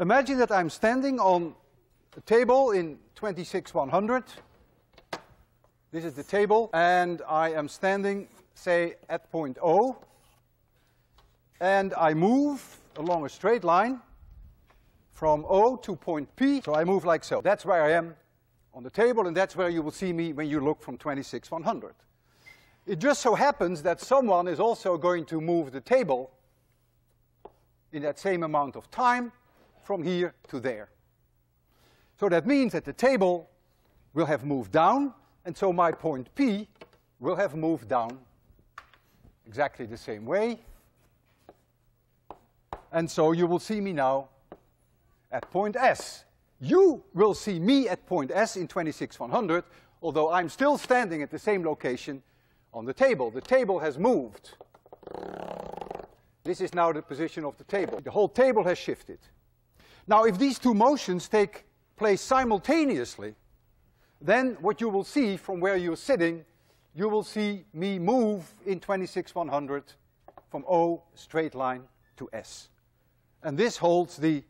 Imagine that I'm standing on a table in 26100. This is the table, and I am standing, say, at point O, and I move along a straight line from O to point P, so I move like so. That's where I am on the table, and that's where you will see me when you look from 26100. It just so happens that someone is also going to move the table in that same amount of time from here to there. So that means that the table will have moved down, and so my point P will have moved down exactly the same way. And so you will see me now at point S. You will see me at point S in 26100, although I'm still standing at the same location on the table. The table has moved. This is now the position of the table. The whole table has shifted. Now, if these two motions take place simultaneously, then what you will see from where you're sitting, you will see me move in 26100 from O, straight line, to S. And this holds the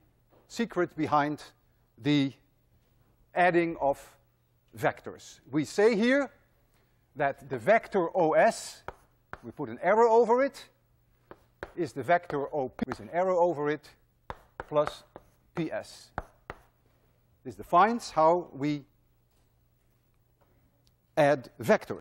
secret behind the adding of vectors. We say here that the vector OS, we put an arrow over it, is the vector OP with an arrow over it plus PS. This defines how we add vectors.